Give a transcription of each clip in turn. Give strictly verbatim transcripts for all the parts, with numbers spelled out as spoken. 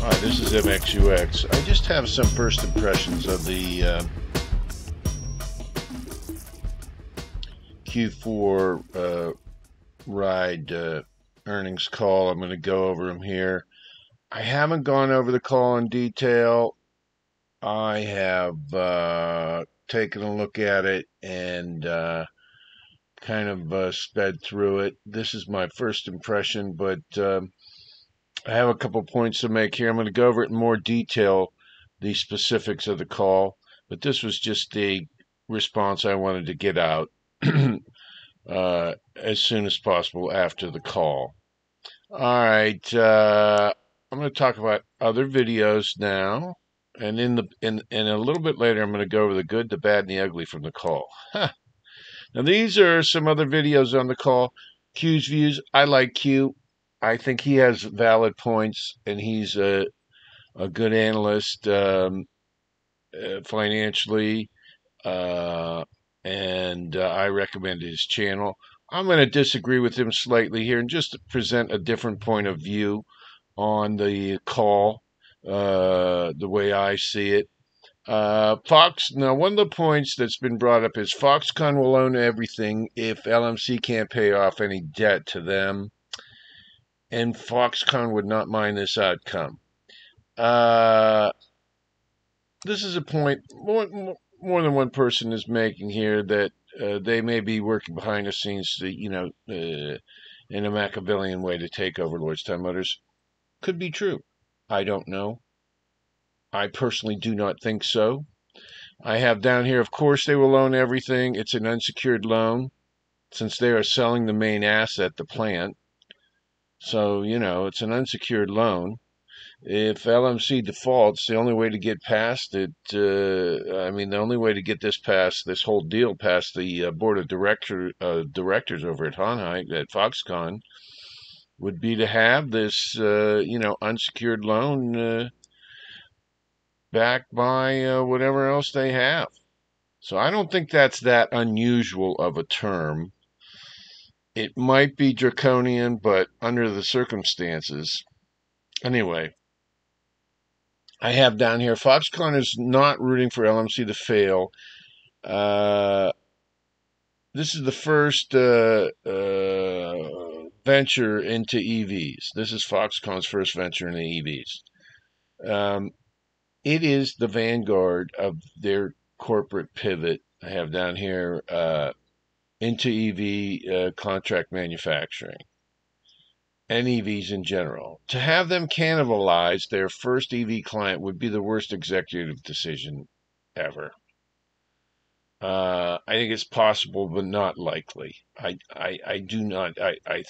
Hi, this is M X U X. I just have some first impressions of the uh, Q four uh, Ride uh, earnings call. I'm going to go over them here. I haven't gone over the call in detail. I have uh, taken a look at it and uh, kind of uh, sped through it. This is my first impression, but um, I have a couple points to make here. I'm going to go over it in more detail, the specifics of the call, but this was just the response I wanted to get out uh, as soon as possible after the call. All right, uh, I'm going to talk about other videos now, and in the in and a little bit later, I'm going to go over the good, the bad, and the ugly from the call. Now, these are some other videos on the call. Q's views. I like Q. I think he has valid points, and he's a a good analyst um, uh, financially, uh, and uh, I recommend his channel. I'm going to disagree with him slightly here and just present a different point of view on the call, uh, the way I see it. Uh, Fox. Now, one of the points that's been brought up is Foxconn will own everything if L M C can't pay off any debt to them. And Foxconn would not mind this outcome. Uh, this is a point more, more than one person is making here, that uh, they may be working behind the scenes to, you know, uh, in a Machiavellian way to take over Lordstown Motors. Could be true. I don't know. I personally do not think so. I have down here, of course, they will loan everything. It's an unsecured loan since they are selling the main asset, the plant. So, you know, it's an unsecured loan. If L M C defaults, the only way to get past it, uh, I mean, the only way to get this past, this whole deal past the uh, board of director, uh, directors over at Hon Hai, at Foxconn, would be to have this, uh, you know, unsecured loan uh, backed by uh, whatever else they have. So I don't think that's that unusual of a term. It might be draconian, but under the circumstances. Anyway, I have down here, Foxconn is not rooting for L M C to fail. Uh, this is the first uh, uh, venture into E Vs. This is Foxconn's first venture into E Vs. Um, it is the vanguard of their corporate pivot. I have down here... Uh, into E V uh, contract manufacturing and E Vs in general. To have them cannibalize their first E V client would be the worst executive decision ever. Uh, I think it's possible, but not likely. I, I, I do not. I, I,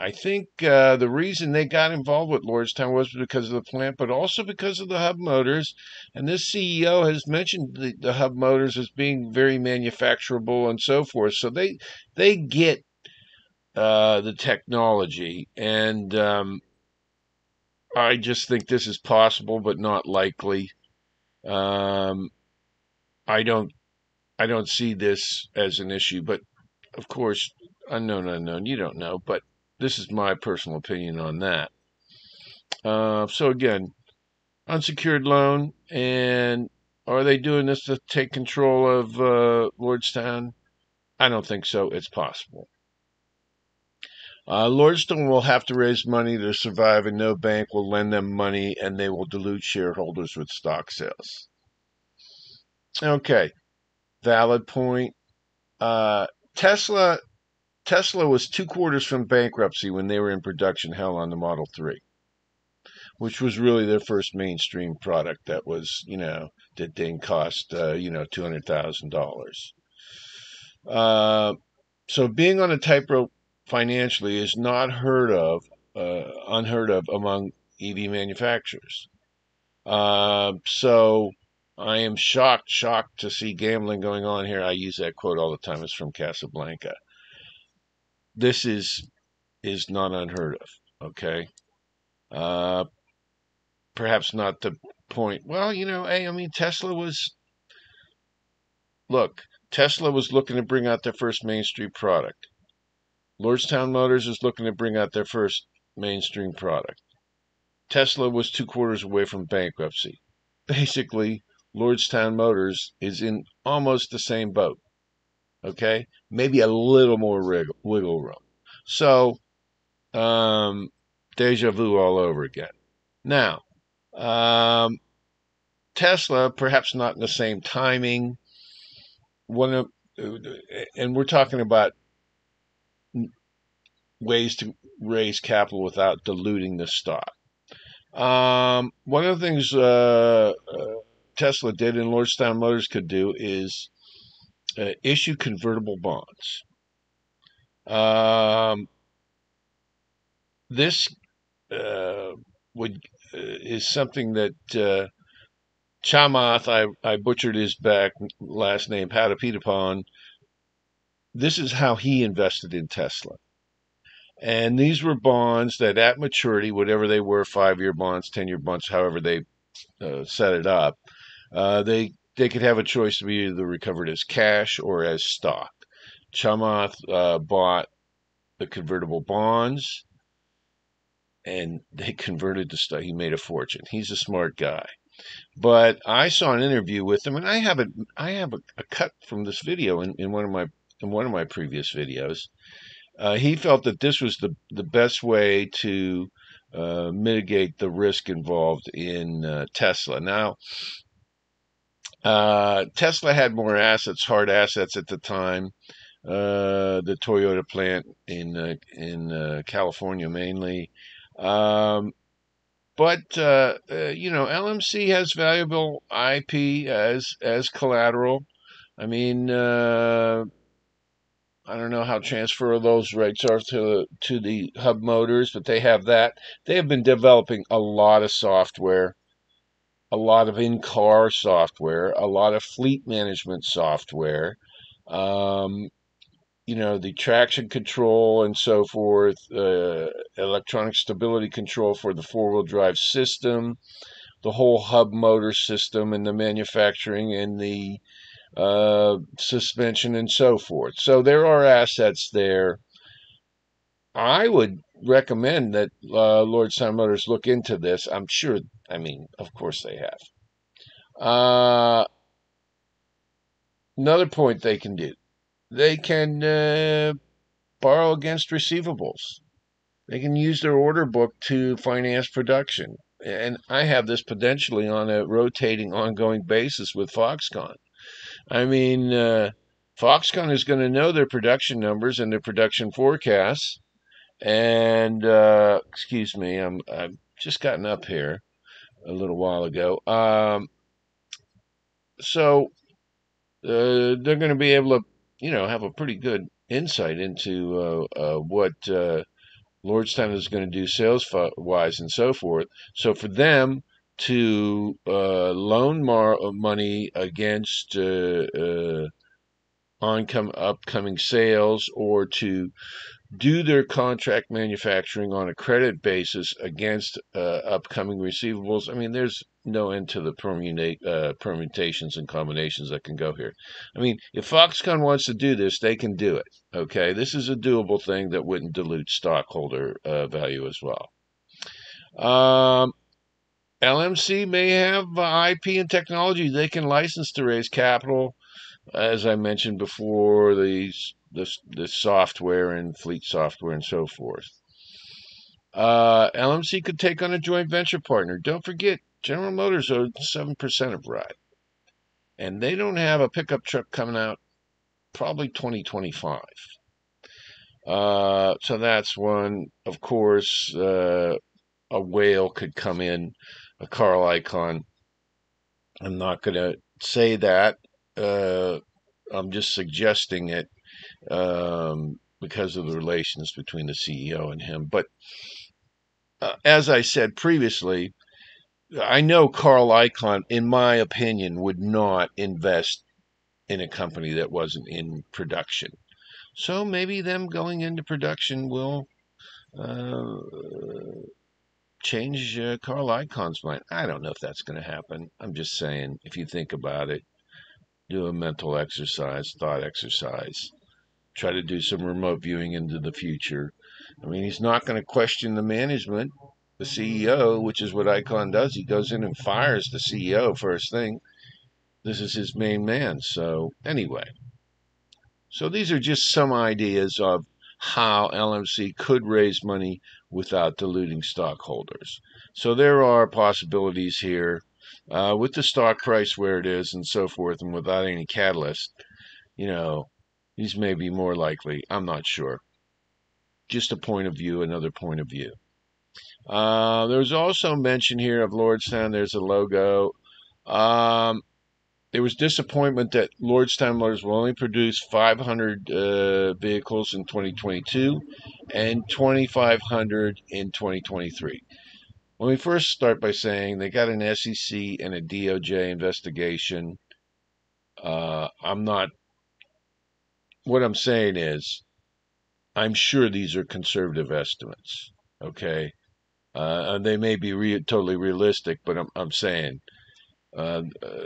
I think uh, the reason they got involved with Lordstown was because of the plant, but also because of the hub motors. And this C E O has mentioned the, the hub motors as being very manufacturable and so forth. So they they get uh, the technology, and um, I just think this is possible, but not likely. Um, I don't I don't see this as an issue, but of course, unknown unknown. You don't know, but. This is my personal opinion on that. Uh, so again, unsecured loan, and are they doing this to take control of uh, Lordstown? I don't think so. It's possible. Uh, Lordstown will have to raise money to survive, and no bank will lend them money, and they will dilute shareholders with stock sales. Okay, valid point. Uh, Tesla... Tesla was two quarters from bankruptcy when they were in production hell on the Model three, which was really their first mainstream product that was, you know, that didn't cost, uh, you know, two hundred thousand dollars. Uh, so being on a tightrope financially is not heard of, uh, unheard of among E V manufacturers. Uh, so I am shocked, shocked to see gambling going on here. I use that quote all the time. It's from Casablanca. This is is not unheard of, okay? Uh, perhaps not the point. Well, you know, hey, I mean, Tesla was... Look, Tesla was looking to bring out their first mainstream product. Lordstown Motors is looking to bring out their first mainstream product. Tesla was two quarters away from bankruptcy. Basically, Lordstown Motors is in almost the same boat. Okay? Maybe a little more wiggle room. So, um, deja vu all over again. Now, um, Tesla, perhaps not in the same timing. One of, and we're talking about ways to raise capital without diluting the stock. Um, one of the things uh, uh, Tesla did and Lordstown Motors could do is uh, issue convertible bonds. Um, this uh, would uh, is something that uh, Chamath, I, I butchered his back last name, Patapitapan. This is how he invested in Tesla. And these were bonds that at maturity, whatever they were, five-year bonds, ten-year bonds, however they uh, set it up, uh, they they could have a choice to be either recovered as cash or as stock. Chamath uh, bought the convertible bonds, and they converted to stock. He made a fortune. He's a smart guy. But I saw an interview with him, and I have a I have a, a cut from this video in, in one of my in one of my previous videos. Uh, he felt that this was the the best way to uh, mitigate the risk involved in uh, Tesla. Now, uh, Tesla had more assets, hard assets at the time. Uh, the Toyota plant in uh, in uh, California mainly. Um, But, uh, uh, you know, L M C has valuable I P as as collateral. I mean, uh, I don't know how transferable those rights are to, to the hub motors, but they have that. They have been developing a lot of software, a lot of in-car software, a lot of fleet management software, um, you know, the traction control and so forth, uh, electronic stability control for the four-wheel drive system, the whole hub motor system and the manufacturing and the uh, suspension and so forth. So there are assets there. I would recommend that uh, Lordstown Motors look into this. I'm sure, I mean, of course they have. Uh, another point they can do. They can uh, borrow against receivables. They can use their order book to finance production. And I have this potentially on a rotating, ongoing basis with Foxconn. I mean, uh, Foxconn is going to know their production numbers and their production forecasts. And, uh, excuse me, I'm, I've just gotten up here a little while ago. Um, so uh, they're going to be able to, you know, have a pretty good insight into uh, uh, what uh, Lordstown is going to do sales-wise and so forth. So for them to uh, loan mar- money against uh, uh, oncom- upcoming sales or to do their contract manufacturing on a credit basis against uh, upcoming receivables. I mean, there's no end to the permutate, uh, permutations and combinations that can go here. I mean, if Foxconn wants to do this, they can do it, okay? This is a doable thing that wouldn't dilute stockholder uh, value as well. Um, L M C may have I P and technology they can license to raise capital. As I mentioned before, these This, this software and fleet software and so forth. Uh, L M C could take on a joint venture partner. Don't forget, General Motors owns seven percent of Ride. And they don't have a pickup truck coming out probably twenty twenty-five. Uh, so that's one. Of course, uh, a whale could come in, a Carl Icahn. I'm not going to say that. Uh, I'm just suggesting it. Um, because of the relations between the C E O and him. But uh, as I said previously, I know Carl Icahn, in my opinion, would not invest in a company that wasn't in production. So maybe them going into production will uh, change uh, Carl Icahn's mind. I don't know if that's going to happen. I'm just saying, if you think about it, do a mental exercise, thought exercise. Try to do some remote viewing into the future. I mean, he's not going to question the management. the C E O, which is what Icahn does. He goes in and fires the C E O first thing. This is his main man. So anyway, so these are just some ideas of how L M C could raise money without diluting stockholders. So there are possibilities here uh, with the stock price where it is and so forth, and without any catalyst, you know, these may be more likely. I'm not sure. Just a point of view, another point of view. Uh, there's also mention here of Lordstown. There's a logo. Um, there was disappointment that Lordstown Motors will only produce five hundred uh, vehicles in twenty twenty-two and twenty-five hundred in twenty twenty-three. Let me first start by saying they got an S E C and a D O J investigation. Uh, I'm not... What I'm saying is, I'm sure these are conservative estimates, okay? Uh, and they may be re totally realistic, but I'm, I'm saying, uh, uh,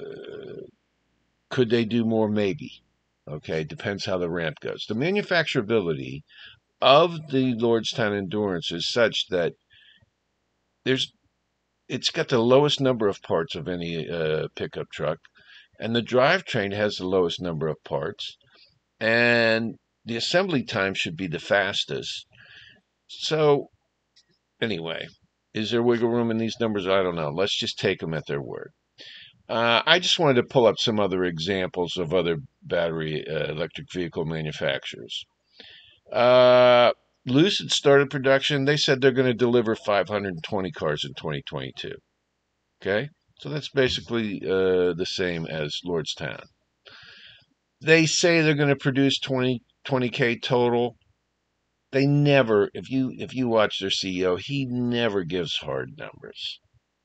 could they do more? Maybe. Okay, depends how the ramp goes. The manufacturability of the Lordstown Endurance is such that there's, it's got the lowest number of parts of any uh, pickup truck, and the drivetrain has the lowest number of parts, and the assembly time should be the fastest. So anyway, is there wiggle room in these numbers? I don't know. Let's just take them at their word. Uh, I just wanted to pull up some other examples of other battery uh, electric vehicle manufacturers. Uh, Lucid started production. They said they're going to deliver five hundred twenty cars in twenty twenty-two. Okay? So that's basically uh, the same as Lordstown. They say they're going to produce twenty, twenty K total. They never, if you if you watch their C E O, he never gives hard numbers.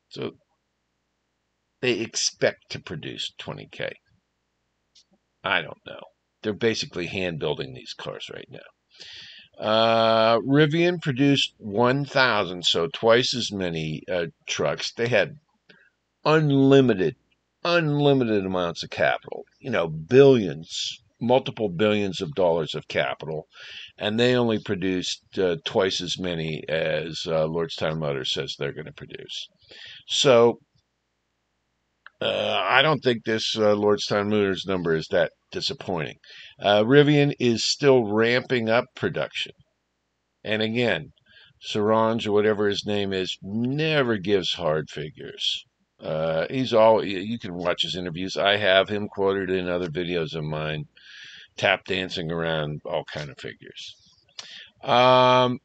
So they expect to produce twenty K. I don't know. They're basically hand building these cars right now. Uh, Rivian produced one thousand, so twice as many uh, trucks. They had unlimited unlimited amounts of capital, you know, billions, multiple billions of dollars of capital, and they only produced uh, twice as many as uh, Lordstown Motors says they're going to produce. So uh, I don't think this uh, Lordstown Motors number is that disappointing. Uh, Rivian is still ramping up production. And again, Sarange or whatever his name is never gives hard figures. Uh, he's all, you can watch his interviews. I have him quoted in other videos of mine, tap dancing around all kind of figures. Um,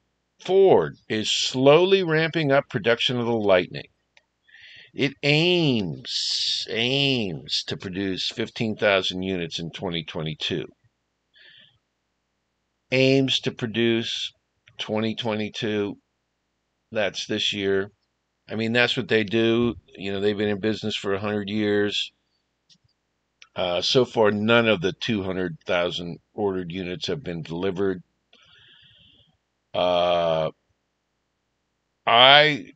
Ford is slowly ramping up production of the Lightning. It aims, aims to produce fifteen thousand units in twenty twenty-two. Aims to produce twenty twenty-two. That's this year. I mean, that's what they do. You know, they've been in business for one hundred years. Uh, so far, none of the two hundred thousand ordered units have been delivered. Uh, I,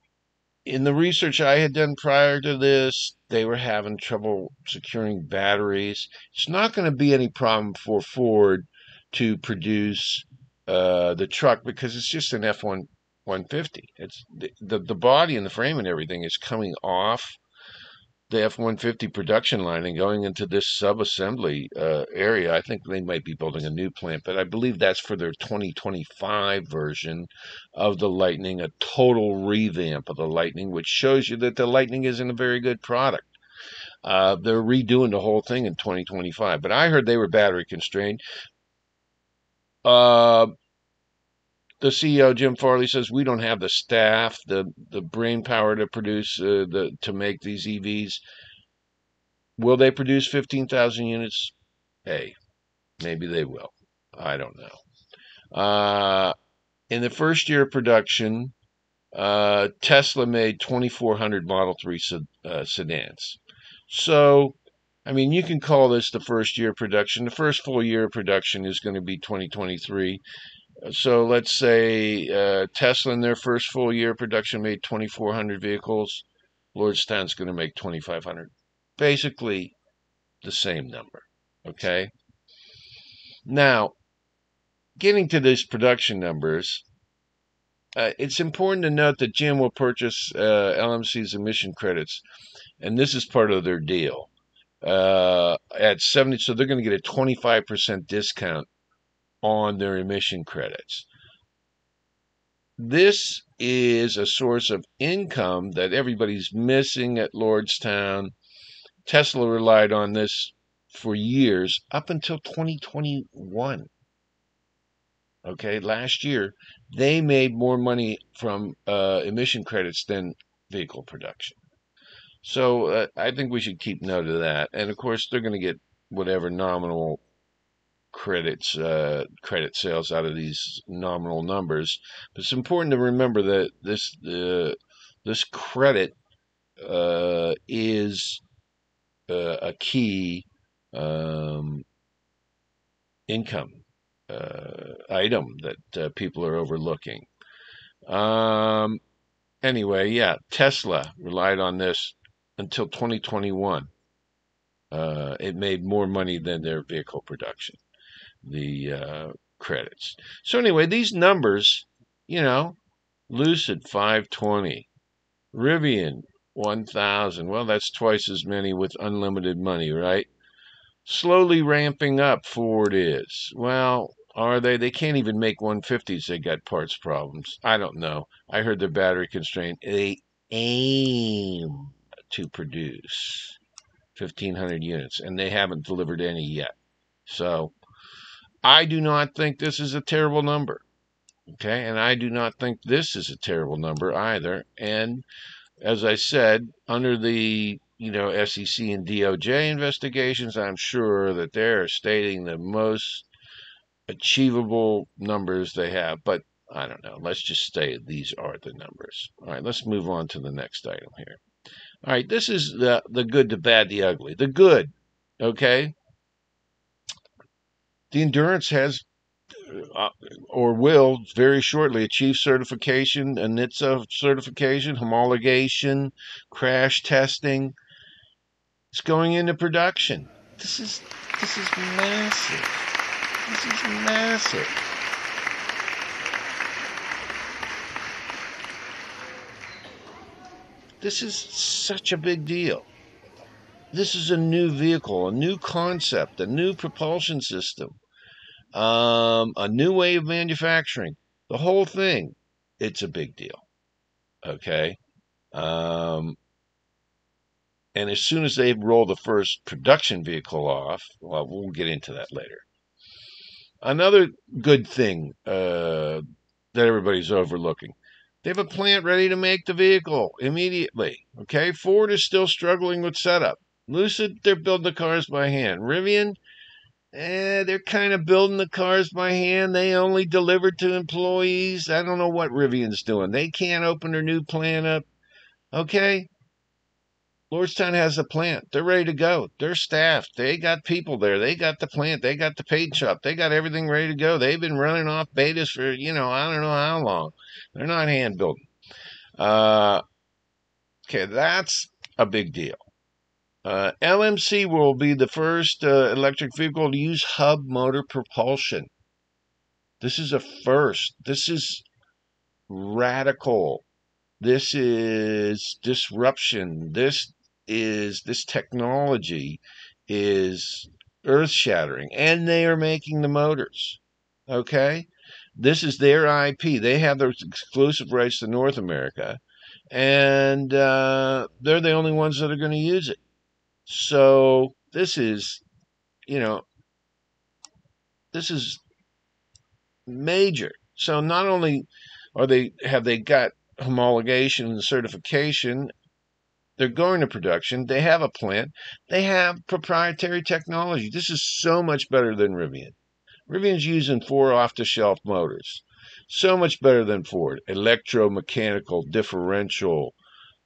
in the research I had done prior to this, they were having trouble securing batteries. It's not going to be any problem for Ford to produce uh, the truck because it's just an F one fifty. It's the, the the body and the frame and everything is coming off the F one fifty production line and going into this sub-assembly uh, area. I think they might be building a new plant, but I believe that's for their twenty twenty-five version of the Lightning, a total revamp of the Lightning, which shows you that the Lightning isn't a very good product. Uh, they're redoing the whole thing in twenty twenty-five, but I heard they were battery constrained. Uh... The C E O, Jim Farley, says we don't have the staff, the, the brain power to produce, uh, the to make these E Vs. Will they produce fifteen thousand units? Hey, maybe they will. I don't know. Uh, in the first year of production, uh, Tesla made twenty-four hundred Model three uh, sedans. So, I mean, you can call this the first year of production. The first full year of production is going to be twenty twenty-three. So let's say uh, Tesla in their first full year of production made twenty-four hundred vehicles. Lordstown's going to make twenty-five hundred. Basically the same number, okay? Now, getting to these production numbers, Uh, it's important to note that G M will purchase uh, L M C's emission credits, and this is part of their deal. Uh, at seventy, so they're going to get a twenty-five percent discount on their emission credits. This is a source of income that everybody's missing at Lordstown. Tesla relied on this for years up until twenty twenty-one. Okay, last year, they made more money from uh, emission credits than vehicle production. So uh, I think we should keep note of that. And, of course, they're going to get whatever nominal credits, uh, credit sales out of these nominal numbers. But it's important to remember that this, uh, this credit uh, is uh, a key um, income Uh, item that uh, people are overlooking. Um, anyway, yeah, Tesla relied on this until twenty twenty-one. Uh, it made more money than their vehicle production, the uh, credits. So anyway, these numbers, you know, Lucid five twenty, Rivian one thousand. Well, that's twice as many with unlimited money, right? Slowly ramping up, Ford is. Well, are they? They can't even make one fifties. They got parts problems. I don't know. I heard they're battery constrained. They aim to produce fifteen hundred units, and they haven't delivered any yet. So I do not think this is a terrible number. Okay, and I do not think this is a terrible number either. And as I said, under the you know, S E C and D O J investigations, I'm sure that they're stating the most achievable numbers they have. But I don't know. Let's just say these are the numbers. All right, let's move on to the next item here. All right, this is the, the good, the bad, the ugly. The good, okay? The Endurance has uh, or will very shortly achieve certification, a N H T S A certification, homologation, crash testing. It's going into production. This is this is massive. This is massive. This is such a big deal. This is a new vehicle, a new concept, a new propulsion system, um, a new way of manufacturing. The whole thing, it's a big deal. Okay? Um... And as soon as they roll the first production vehicle off, well, we'll get into that later. Another good thing uh, that everybody's overlooking, they have a plant ready to make the vehicle immediately. Okay, Ford is still struggling with setup. Lucid, they're building the cars by hand. Rivian, eh, they're kind of building the cars by hand. They only deliver to employees. I don't know what Rivian's doing. They can't open their new plant up. Okay. Lordstown has a plant. They're ready to go. They're staffed. They got people there. They got the plant. They got the paint shop. They got everything ready to go. They've been running off betas for, you know, I don't know how long. They're not hand building. Uh, okay, that's a big deal. Uh, L M C will be the first uh, electric vehicle to use hub motor propulsion. This is a first. This is radical. This is disruption. This is this technology is earth-shattering, and they are making the motors. Okay, this is their I P. They have their exclusive rights to North America, and uh, they're the only ones that are going to use it. So this is, you know, this is major. So not only are they have they got homologation and certification, they're going to production, they have a plant, they have proprietary technology. This is so much better than Rivian. Rivian's using four off-the-shelf motors. So much better than Ford. Electromechanical, differential,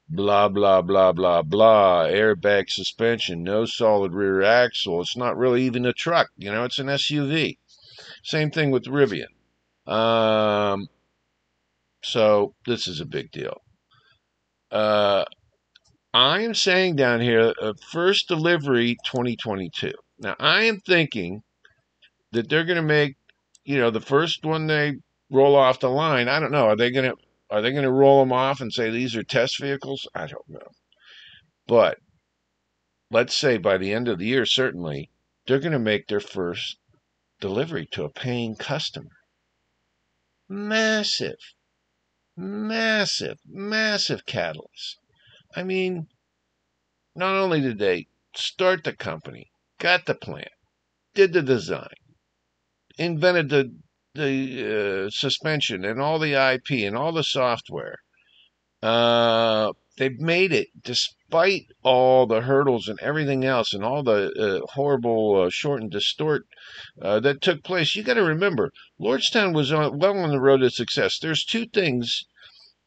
blah, blah, blah, blah, blah, airbag suspension, no solid rear axle. It's not really even a truck, you know, it's an S U V. Same thing with Rivian. Um... So this is a big deal. Uh, I am saying down here, uh, first delivery twenty twenty-two. Now I am thinking that they're going to make, you know, the first one they roll off the line. I don't know. Are they going to are they going to roll them off and say these are test vehicles? I don't know. But let's say by the end of the year, certainly, they're going to make their first delivery to a paying customer. Massive, massive, massive catalyst. I mean, not only did they start the company, got the plant, did the design, invented the the uh, suspension and all the I P and all the software. Uh, they've made it despite all the hurdles and everything else and all the uh, horrible uh, short and distort uh, that took place. You got to remember, Lordstown was on, well on the road to success. There's two things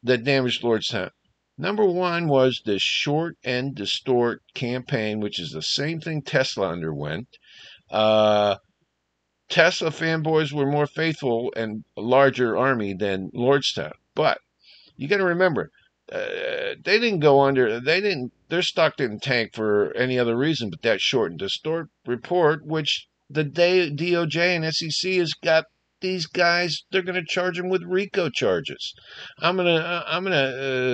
that damaged Lordstown. Number one was this short and distort campaign, which is the same thing Tesla underwent. Uh, Tesla fanboys were more faithful and a larger army than Lordstown. But you got to remember, uh, they didn't go under, they didn't, their stock didn't tank for any other reason but that short and distort report, which the D O J and S E C has got. These guys, they're going to charge them with RICO charges. I'm going to I'm going to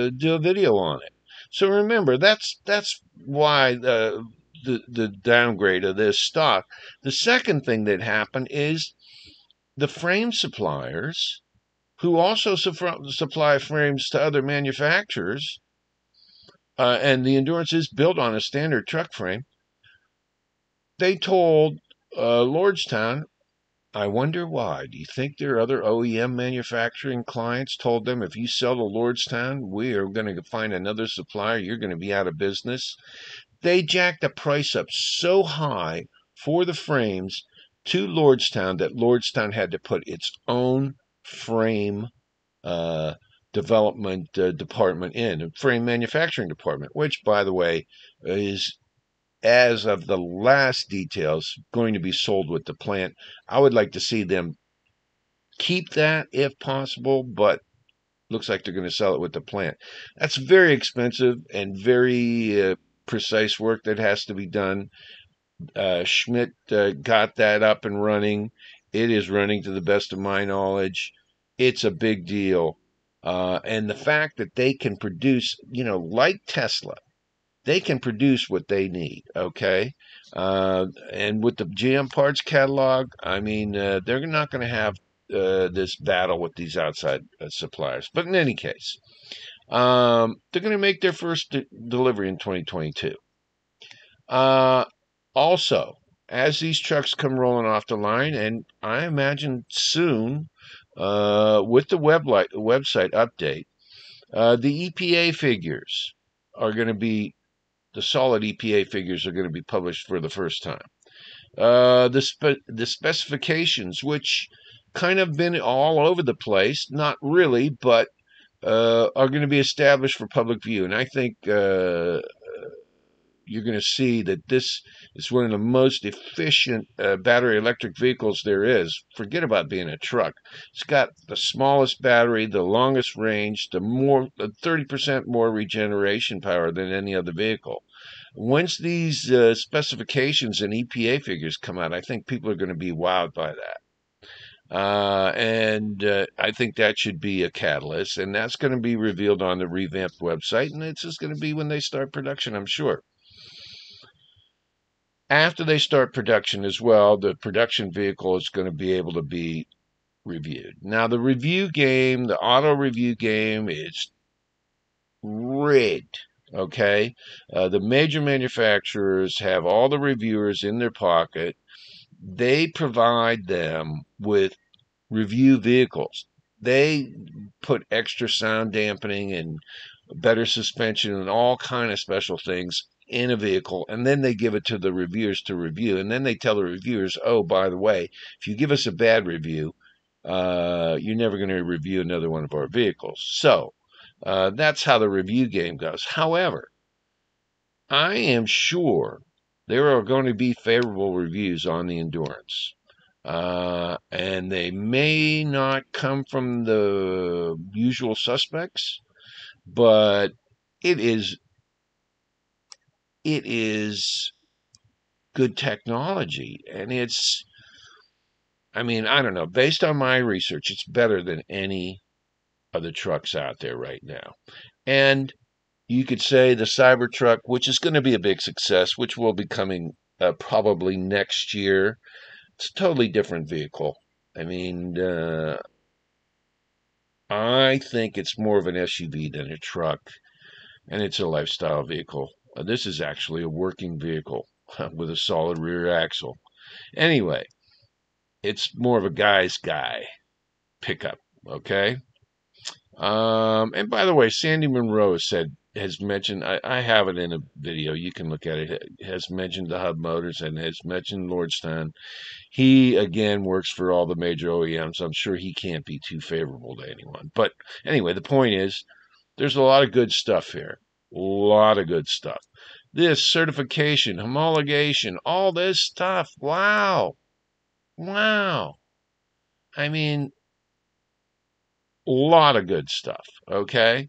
uh, do a video on it. So remember, that's that's why the, the the downgrade of this stock. The second thing that happened is the frame suppliers, who also su- supply frames to other manufacturers, uh, and the Endurance is built on a standard truck frame. They told uh, Lordstown, I wonder why. Do you think their other O E M manufacturing clients told them, if you sell to Lordstown, we are going to find another supplier, you're going to be out of business? They jacked the price up so high for the frames to Lordstown that Lordstown had to put its own frame uh, development uh, department in, frame manufacturing department, which, by the way, is, as of the last details, going to be sold with the plant. I would like to see them keep that if possible, but looks like they're going to sell it with the plant. That's very expensive and very uh, precise work that has to be done. Uh, Schmidt uh, got that up and running. It is running to the best of my knowledge. It's a big deal. Uh, and the fact that they can produce, you know, like Tesla, they can produce what they need, okay? Uh, and with the G M parts catalog, I mean, uh, they're not going to have uh, this battle with these outside uh, suppliers. But in any case, um, they're going to make their first de- delivery in twenty twenty-two. Uh, also, as these trucks come rolling off the line, and I imagine soon uh, with the web li- website update, uh, the E P A figures are going to be... The solid E P A figures are going to be published for the first time. Uh, the, spe- the specifications, which kind of been all over the place, not really, but uh, are going to be established for public view. And I think uh, you're going to see that this is one of the most efficient uh, battery electric vehicles there is. Forget about being a truck. It's got the smallest battery, the longest range, the more thirty percent more regeneration power than any other vehicle. Once these uh, specifications and E P A figures come out, I think people are going to be wowed by that. Uh, and uh, I think that should be a catalyst. And that's going to be revealed on the revamped website. And it's just going to be when they start production, I'm sure. After they start production as well, the production vehicle is going to be able to be reviewed. Now, the review game, the auto review game is rigged, okay? Uh, the major manufacturers have all the reviewers in their pocket. They provide them with review vehicles. They put extra sound dampening and better suspension and all kind of special things in a vehicle, and then they give it to the reviewers to review, and then they tell the reviewers, oh, by the way, if you give us a bad review, uh, you're never going to review another one of our vehicles. So uh, that's how the review game goes. However, I am sure there are going to be favorable reviews on the Endurance, uh, and they may not come from the usual suspects, but it is It is good technology, and it's I mean, I don't know. Based on my research, it's better than any other trucks out there right now. And you could say the Cybertruck, which is going to be a big success, which will be coming uh, probably next year. It's a totally different vehicle. I mean, uh, I think it's more of an S U V than a truck, and it's a lifestyle vehicle. Uh, this is actually a working vehicle with a solid rear axle. Anyway, it's more of a guy's guy pickup, okay? Um, and by the way, Sandy Monroe has said, has mentioned, I, I have it in a video, you can look at it, has mentioned the Hub Motors and has mentioned Lordstown. He, again, works for all the major O E Ms. I'm sure he can't be too favorable to anyone. But anyway, the point is, there's a lot of good stuff here. A lot of good stuff. This certification, homologation, all this stuff. Wow. Wow. I mean, a lot of good stuff, okay?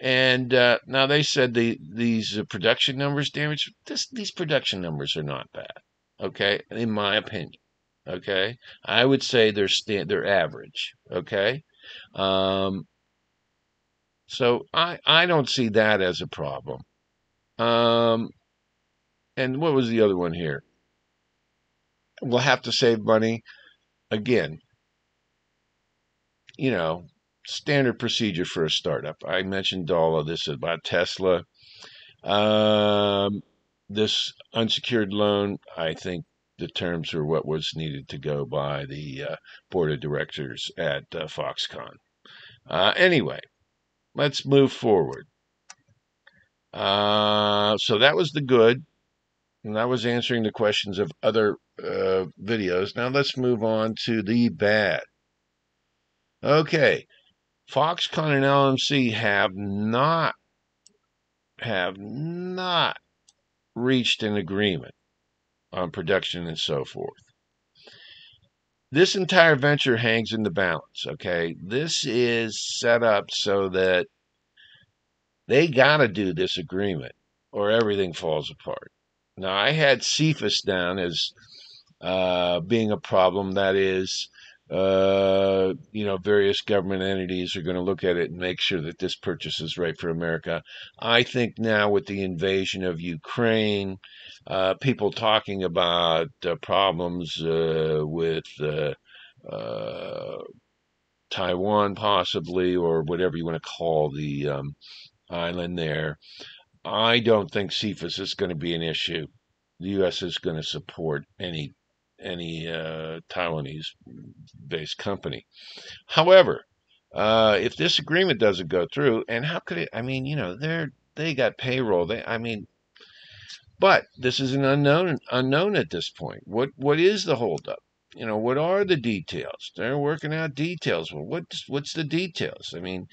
And uh, now they said the, these uh, production numbers, damage, this, these production numbers are not bad, okay? In my opinion, okay? I would say they're, stand, they're average, okay? Um, so I, I don't see that as a problem. Um, and what was the other one here? We'll have to save money. Again, you know, standard procedure for a startup. I mentioned all of this about Tesla. Um, this unsecured loan, I think the terms were what was needed to go by the uh, board of directors at uh, Foxconn. Uh, anyway, let's move forward. Uh, so that was the good. And that was answering the questions of other uh, videos. Now let's move on to the bad. Okay. Foxconn and L M C have not, have not reached an agreement on production and so forth. This entire venture hangs in the balance, okay? This is set up so that they got to do this agreement or everything falls apart. Now, I had C F I U S down as uh, being a problem. That is, uh, you know, various government entities are going to look at it and make sure that this purchase is right for America. I think now with the invasion of Ukraine, uh, people talking about uh, problems uh, with uh, uh, Taiwan possibly, or whatever you want to call the um, island there, I don't think C F I U S is going to be an issue. The U S is going to support any any uh, Taiwanese-based company. However, uh, if this agreement doesn't go through, and how could it? I mean, you know, they're they got payroll. They, I mean, but this is an unknown unknown at this point. What what is the holdup? You know, what are the details? They're working out details. Well, what's what's the details? I mean,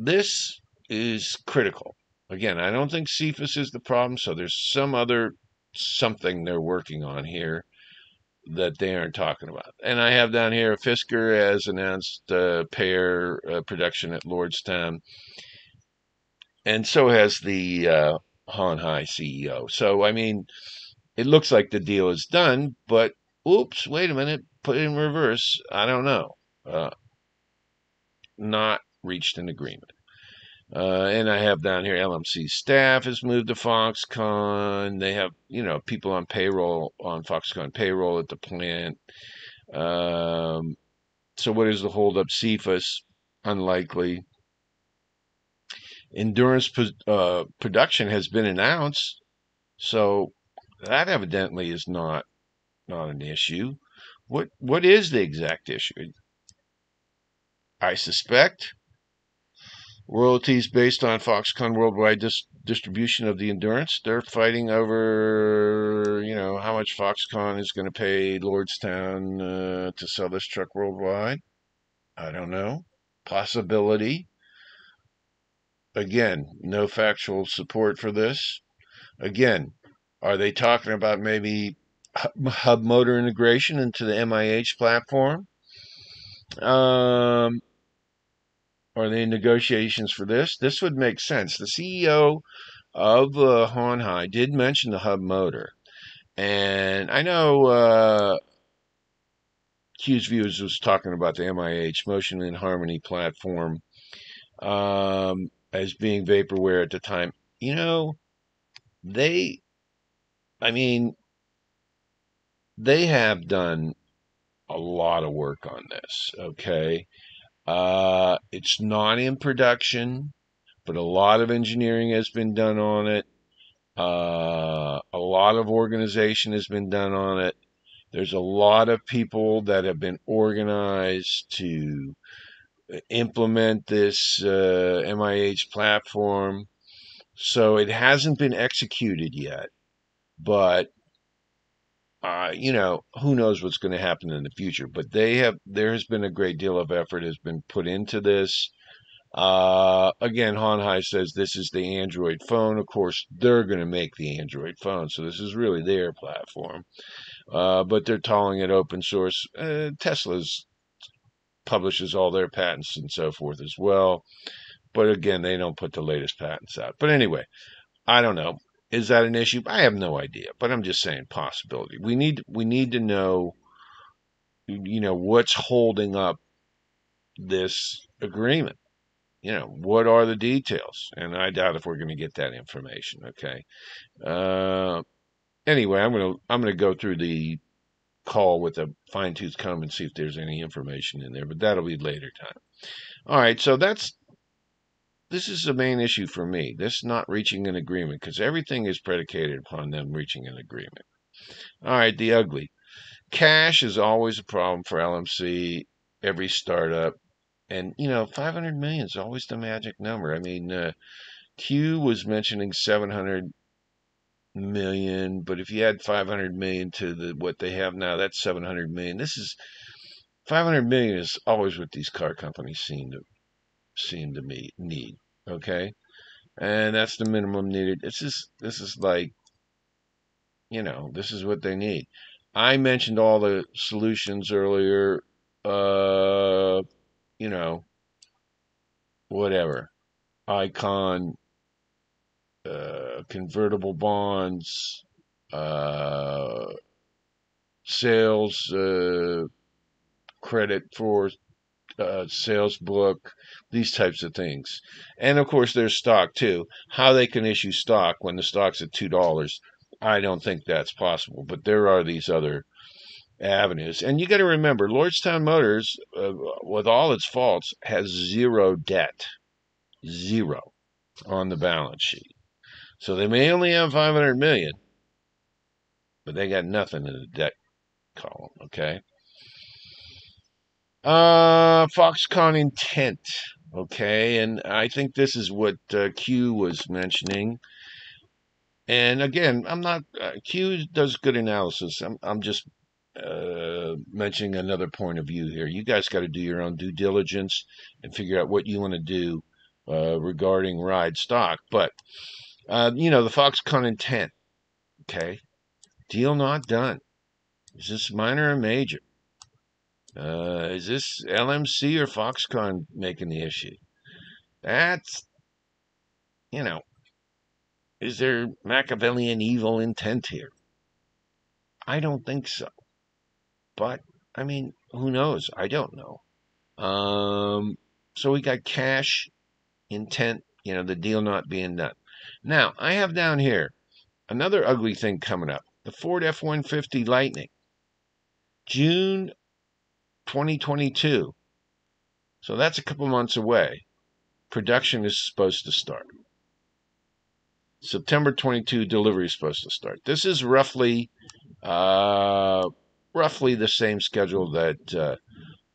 this is critical. Again, I don't think C F I U S is the problem, so there's some other something they're working on here that they aren't talking about. And I have down here, Fisker has announced uh, pair uh, production at Lordstown, and so has the uh, Hon Hai C E O. So, I mean, it looks like the deal is done, but oops, wait a minute, put it in reverse. I don't know. Uh, not reached an agreement. Uh, and I have down here, L M C staff has moved to Foxconn. They have, you know, people on payroll, on Foxconn payroll at the plant. Um, so what is the holdup? C F I U S, unlikely. Endurance uh, production has been announced. So that evidently is not, not an issue. What, what is the exact issue? I suspect royalties based on Foxconn worldwide dis distribution of the Endurance. They're fighting over, you know, how much Foxconn is going to pay Lordstown uh, to sell this truck worldwide. I don't know. Possibility. Again, no factual support for this. Again, are they talking about maybe hub motor integration into the M I H platform? Um... Are they in negotiations for this? This would make sense. The C E O of uh, Hon Hai did mention the hub motor. And I know uh, Hughes Viewers was talking about the M I H, Motion in Harmony platform, um, as being vaporware at the time. You know, they, I mean, they have done a lot of work on this, okay? Uh, it's not in production, but a lot of engineering has been done on it. Uh, a lot of organization has been done on it. There's a lot of people that have been organized to implement this uh, M I H platform. So it hasn't been executed yet, but uh, you know, who knows what's going to happen in the future. But they have, there has been a great deal of effort has been put into this. Uh, again, Hon Hai says this is the Android phone. Of course, they're going to make the Android phone, so this is really their platform. Uh, but they're calling it open source. Uh, Tesla's publishes all their patents and so forth as well. But again, they don't put the latest patents out. But anyway, I don't know. Is that an issue? I have no idea. But I'm just saying possibility. We need we need to know, you know, what's holding up this agreement. You know, what are the details? And I doubt if we're going to get that information. Okay. Uh, anyway, I'm going to I'm going to go through the call with a fine tooth comb and see if there's any information in there. But that'll be later time. All right. So that's this is the main issue for me. This not reaching an agreement, because everything is predicated upon them reaching an agreement. All right. The ugly. Cash is always a problem for L M C. Every startup. And, you know, five hundred million is always the magic number. I mean, uh, Q was mentioning seven hundred million, but if you add five hundred million to the what they have now, that's seven hundred million. This is five hundred million is always what these car companies seem to seem to me, need, okay? And that's the minimum needed. It's just, this is like, you know, this is what they need. I mentioned all the solutions earlier. Uh You know, whatever, Icahn, uh, convertible bonds, uh, sales uh, credit for uh, sales book, these types of things. And, of course, there's stock, too. How they can issue stock when the stock's at two dollars, I don't think that's possible. But there are these other avenues. And you got to remember, Lordstown Motors, uh, with all its faults, has zero debt, zero on the balance sheet. So they may only have five hundred million dollars, but they got nothing in the debt column, okay? Uh, Foxconn intent, okay? And I think this is what uh, Q was mentioning. And again, I'm not, uh, Q does good analysis. I'm, I'm just Uh, mentioning another point of view here. You guys got to do your own due diligence and figure out what you want to do uh, regarding Ride stock. But, uh, you know, the Foxconn intent, okay, deal not done. Is this minor or major? Uh, is this L M C or Foxconn making the issue? That's, you know, is there Machiavellian evil intent here? I don't think so. But, I mean, who knows? I don't know. Um, so we got cash, intent, you know, the deal not being done. Now, I have down here another ugly thing coming up. The Ford F one fifty Lightning. June twenty twenty-two. So that's a couple months away. Production is supposed to start. September twenty-two, delivery is supposed to start. This is roughly... Uh, Roughly the same schedule that uh,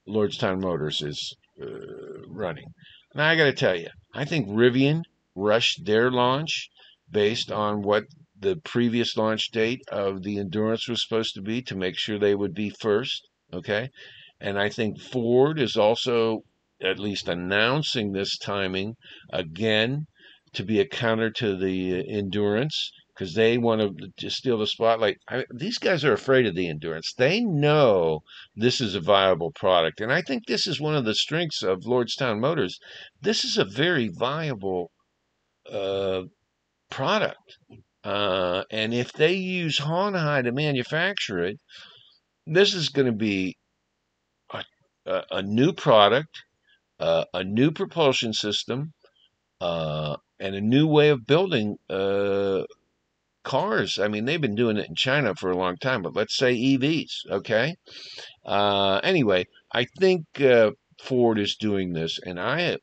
Lordstown Motors is uh, running. Now, I got to tell you, I think Rivian rushed their launch based on what the previous launch date of the Endurance was supposed to be to make sure they would be first, okay? And I think Ford is also at least announcing this timing, again, to be a counter to the Endurance, because they want to just steal the spotlight. I mean, these guys are afraid of the Endurance. They know this is a viable product. And I think this is one of the strengths of Lordstown Motors. This is a very viable uh, product. Uh, and if they use Hon Hai to manufacture it, this is going to be uh, a new product, uh, a new propulsion system, uh, and a new way of building uh, cars. I mean, they've been doing it in China for a long time, but let's say E Vs, okay? Uh, anyway, I think uh, Ford is doing this, and I,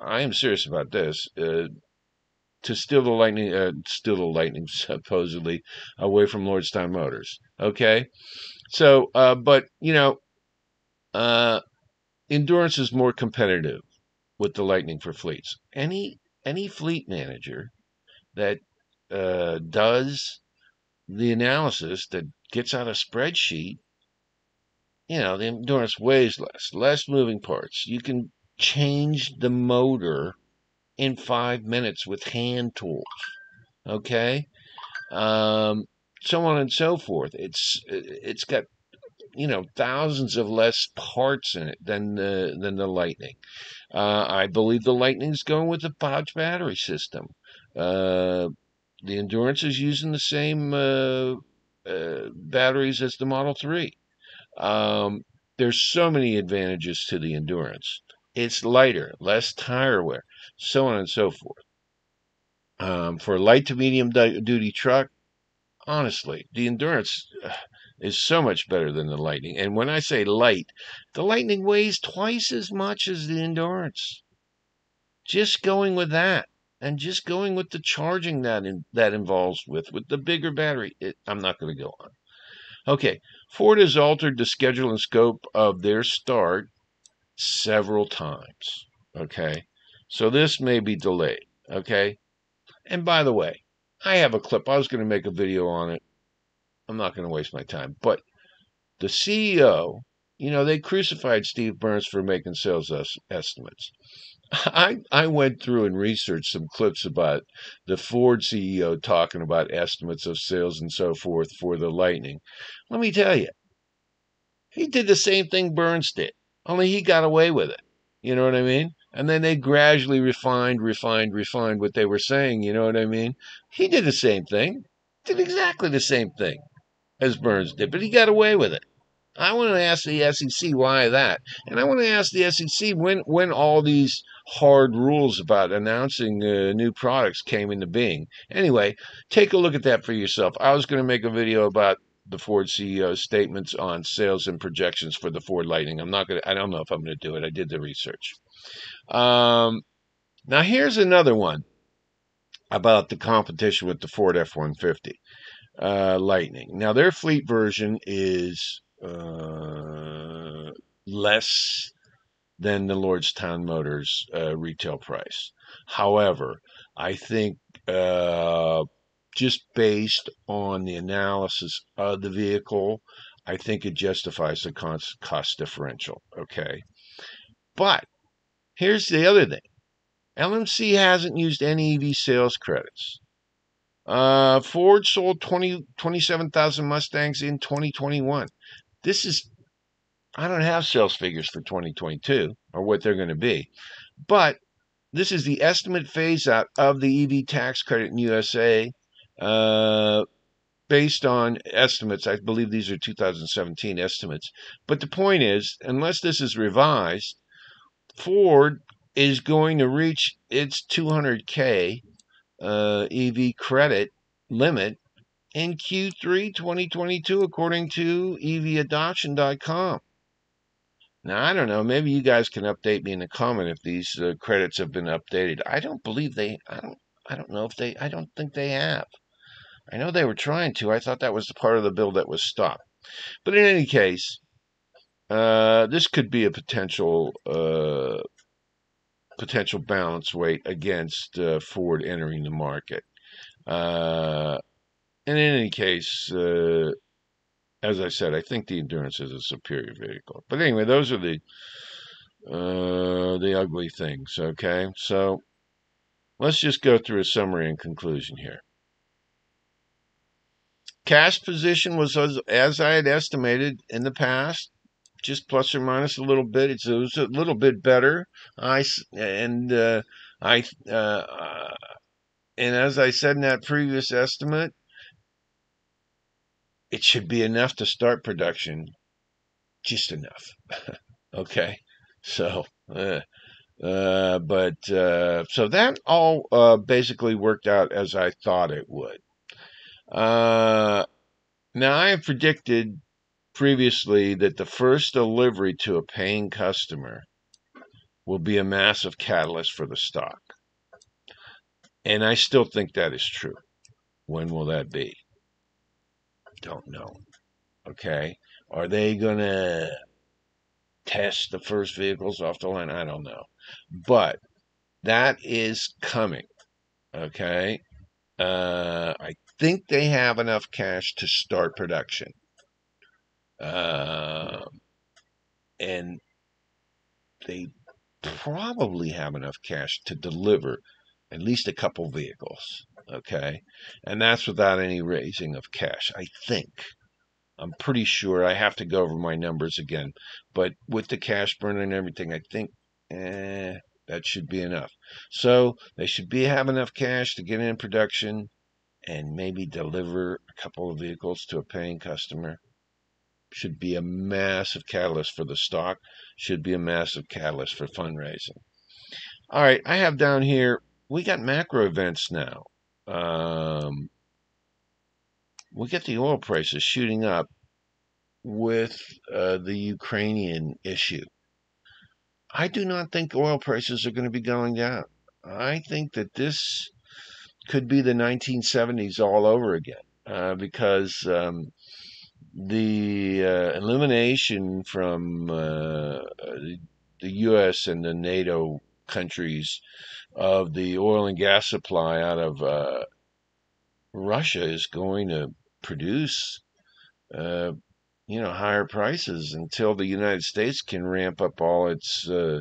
I am serious about this. Uh, to steal the lightning, uh, steal the lightning supposedly away from Lordstown Motors. Okay, so uh, but you know, uh, Endurance is more competitive with the Lightning for fleets. Any any fleet manager that uh, does the analysis, that gets out a spreadsheet, you know, the Endurance weighs less, less moving parts. You can change the motor in five minutes with hand tools, okay, um, so on and so forth. It's it's got, you know, thousands of less parts in it than the than the Lightning. Uh, I believe the Lightning's going with the pouch battery system. Uh, the Endurance is using the same uh, uh, batteries as the Model three. Um, there's so many advantages to the Endurance. It's lighter, less tire wear, so on and so forth. Um, for a light to medium duty truck, honestly, the Endurance is so much better than the Lightning. And when I say light, the Lightning weighs twice as much as the Endurance. Just going with that, and just going with the charging that in, that involves with, with the bigger battery, it, I'm not going to go on. Okay, Ford has altered the schedule and scope of their start several times, okay? So this may be delayed, okay? And by the way, I have a clip. I was going to make a video on it. I'm not going to waste my time. But the C E O, you know, they crucified Steve Burns for making sales estimates. I, I went through and researched some clips about the Ford C E O talking about estimates of sales and so forth for the Lightning. Let me tell you, he did the same thing Burns did. Only he got away with it. You know what I mean? And then they gradually refined, refined, refined what they were saying. You know what I mean? He did the same thing. Did exactly the same thing as Burns did. But he got away with it. I want to ask the S E C why that. And I want to ask the S E C when, when all these hard rules about announcing uh, new products came into being. Anyway, take a look at that for yourself. I was going to make a video about the Ford C E O's statements on sales and projections for the Ford Lightning. I'm not going to, I don't know if I'm going to do it. I did the research. Um, now here's another one about the competition with the Ford F one fifty uh, Lightning. Now their fleet version is uh, less than the Lordstown Motors uh, retail price. However, I think, uh, just based on the analysis of the vehicle, I think it justifies the cost differential, okay? But here's the other thing. L M C hasn't used any E V sales credits. Uh, Ford sold twenty, twenty-seven thousand Mustangs in twenty twenty-one. This is, I don't have sales figures for twenty twenty-two or what they're going to be, but this is the estimate phase out of the E V tax credit in U S A. Uh, based on estimates, I believe these are two thousand seventeen estimates. But the point is, unless this is revised, Ford is going to reach its two hundred K uh, E V credit limit in Q three twenty twenty-two, according to E V adoption dot com. Now, I don't know. Maybe you guys can update me in the comment if these uh, credits have been updated. I don't believe they. I don't. I don't know if they. I don't think they have. I know they were trying to. I thought that was the part of the bill that was stopped. But in any case, uh, this could be a potential uh, potential balance weight against uh, Ford entering the market. Uh, and in any case, uh, as I said, I think the Endurance is a superior vehicle. But anyway, those are the uh, the ugly things. Okay, so let's just go through a summary and conclusion here. Cash position was as, as I had estimated in the past, just plus or minus a little bit. It's, it was a little bit better. I and uh, I uh, and as I said in that previous estimate, it should be enough to start production, just enough. Okay. So, uh, uh, but, uh, so that all, uh, basically worked out as I thought it would. Uh, now I have predicted previously that the first delivery to a paying customer will be a massive catalyst for the stock. And I still think that is true. When will that be? Don't know. Okay. Are they going to test the first vehicles off the line? I don't know. But that is coming. Okay. Uh, I think they have enough cash to start production. Uh, and they probably have enough cash to deliver at least a couple vehicles. Okay. And that's without any raising of cash. I think, I'm pretty sure I have to go over my numbers again, but with the cash burn and everything, I think, eh, that should be enough. So they should be have enough cash to get in production and maybe deliver a couple of vehicles to a paying customer. Should be a massive catalyst for the stock, should be a massive catalyst for fundraising. All right, I have down here, we got macro events now. Um, we get the oil prices shooting up with uh, the Ukrainian issue. I do not think oil prices are going to be going down. I think that this could be the nineteen seventies all over again uh, because... Um, The uh, elimination from uh, the U S and the NATO countries of the oil and gas supply out of uh, Russia is going to produce, uh, you know, higher prices until the United States can ramp up all its uh,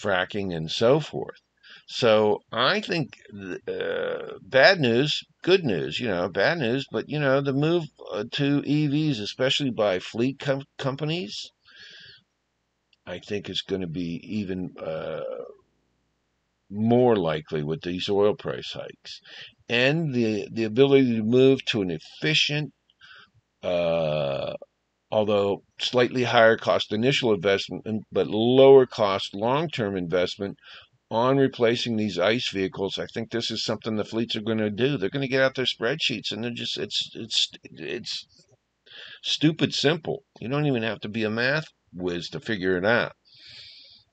fracking and so forth. So I think uh, bad news, good news, you know, bad news. But, you know, the move uh, to E Vs, especially by fleet com companies, I think is going to be even uh, more likely with these oil price hikes. And the, the ability to move to an efficient, uh, although slightly higher cost initial investment, but lower cost long-term investment on replacing these ICE vehicles. I think this is something the fleets are going to do. They're going to get out their spreadsheets, and they're just, it's, it's, it's stupid simple. You don't even have to be a math whiz to figure it out.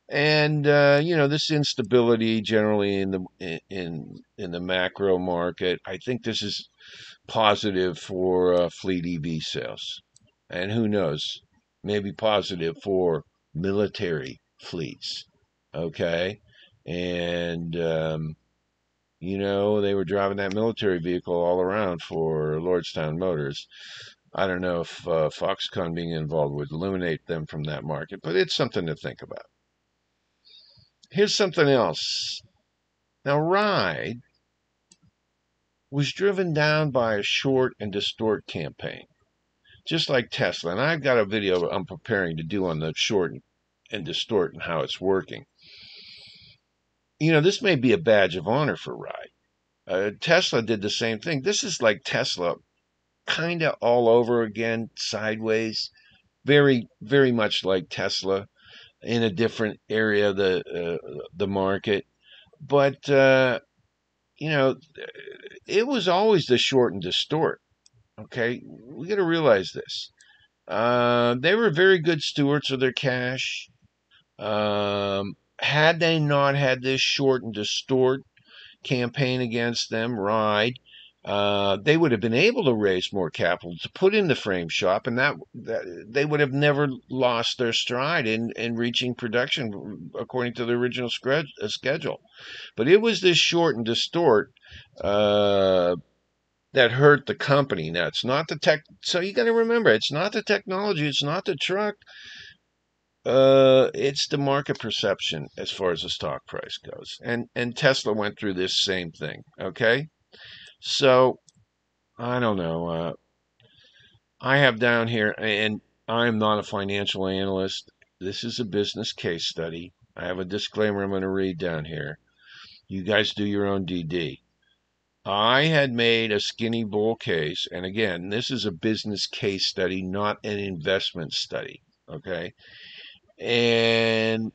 And, uh, you know, this instability generally in the, in, in the macro market, I think this is positive for uh, fleet E V sales. And who knows, maybe positive for military fleets. Okay. And, um, you know, they were driving that military vehicle all around for Lordstown Motors. I don't know if uh, Foxconn being involved would eliminate them from that market, but it's something to think about. Here's something else. Now, Ride was driven down by a short and distort campaign, just like Tesla. And I've got a video I'm preparing to do on the short and distort and how it's working. You know, this may be a badge of honor for Ride. Uh, Tesla did the same thing. This is like Tesla, kind of all over again, sideways. Very, very much like Tesla in a different area of the, uh, the market. But, uh, you know, it was always the short and distort. Okay, we got to realize this. Uh, they were very good stewards of their cash. Um... Had they not had this short and distort campaign against them, Ride, uh, they would have been able to raise more capital to put in the frame shop, and that, that they would have never lost their stride in, in reaching production according to the original schedule. But it was this short and distort uh, that hurt the company. Now, it's not the tech. So you got to remember, it's not the technology. It's not the truck. Uh, it's the market perception as far as the stock price goes. And, and Tesla went through this same thing. Okay. So I don't know. Uh, I have down here, and I'm not a financial analyst. This is a business case study. I have a disclaimer I'm going to read down here. You guys do your own D D. I had made a skinny bull case. And again, this is a business case study, not an investment study. Okay. And,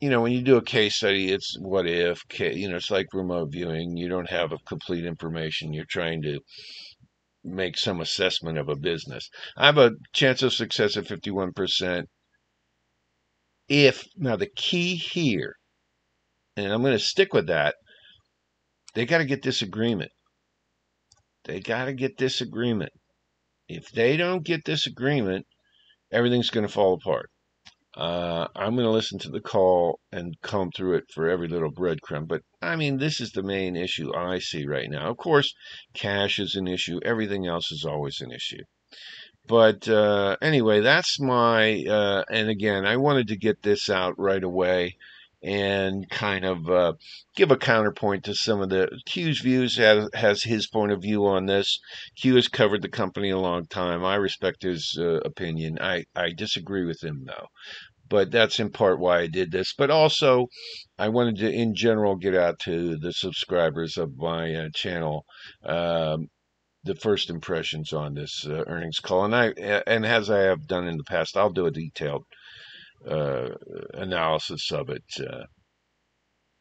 you know, when you do a case study, it's what if, you know, it's like remote viewing. You don't have a complete information. You're trying to make some assessment of a business. I have a chance of success of fifty-one percent. If, now the key here, and I'm going to stick with that, they got to get this agreement. They got to get this agreement. If they don't get this agreement, everything's going to fall apart. Uh, I'm going to listen to the call and comb through it for every little breadcrumb. But, I mean, this is the main issue I see right now. Of course, cash is an issue. Everything else is always an issue. But, uh, anyway, that's my, uh, and again, I wanted to get this out right away and kind of uh, give a counterpoint to some of the, Q's views has, has his point of view on this. Q has covered the company a long time. I respect his uh, opinion. I, I disagree with him, though. But that's in part why I did this. But also, I wanted to, in general, get out to the subscribers of my uh, channel um, the first impressions on this uh, earnings call. And, I, and as I have done in the past, I'll do a detailed Uh, analysis of it uh,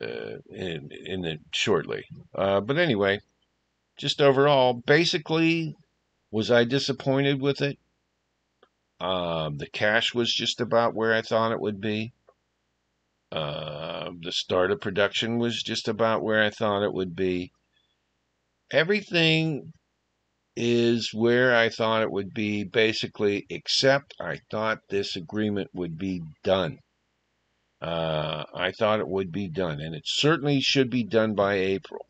uh, in in the, shortly. Uh, but anyway, just overall, basically, was I disappointed with it? Um, the cash was just about where I thought it would be. Uh, the start of production was just about where I thought it would be. Everything is where I thought it would be, basically, except I thought this agreement would be done. Uh, I thought it would be done, and it certainly should be done by April.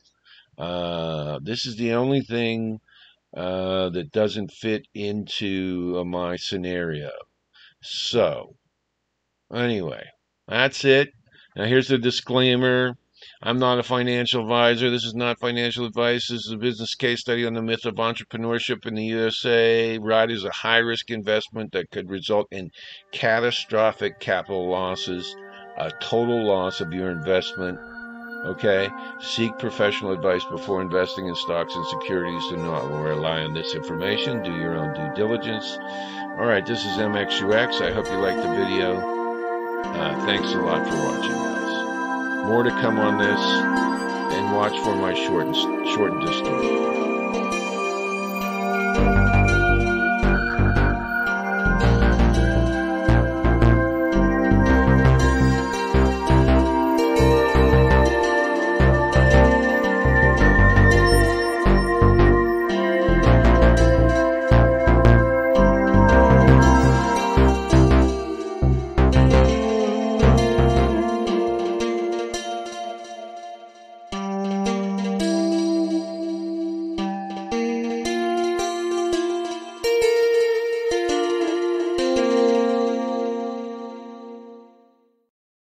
Uh, this is the only thing uh, that doesn't fit into uh, my scenario. So, anyway, that's it. Now, here's the disclaimer. I'm not a financial advisor. This is not financial advice. This is a business case study on the myth of entrepreneurship in the U S A. Ride is a high-risk investment that could result in catastrophic capital losses, a total loss of your investment. Okay? Seek professional advice before investing in stocks and securities. Do not rely on this information. Do your own due diligence. All right, this is M X U X. I hope you liked the video. Uh, thanks a lot for watching. More to come on this, and watch for my shortened shortened